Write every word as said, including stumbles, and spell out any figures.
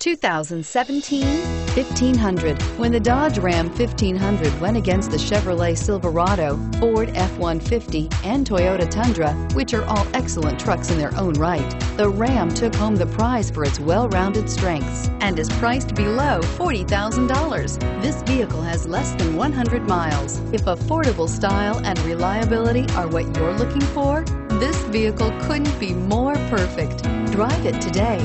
two thousand seventeen fifteen hundred. When the Dodge Ram fifteen hundred went against the Chevrolet Silverado, Ford F one fifty, and Toyota Tundra, which are all excellent trucks in their own right, the Ram took home the prize for its well-rounded strengths and is priced below forty thousand dollars. This vehicle has less than one hundred miles. If affordable style and reliability are what you're looking for, this vehicle couldn't be more perfect. Drive it today.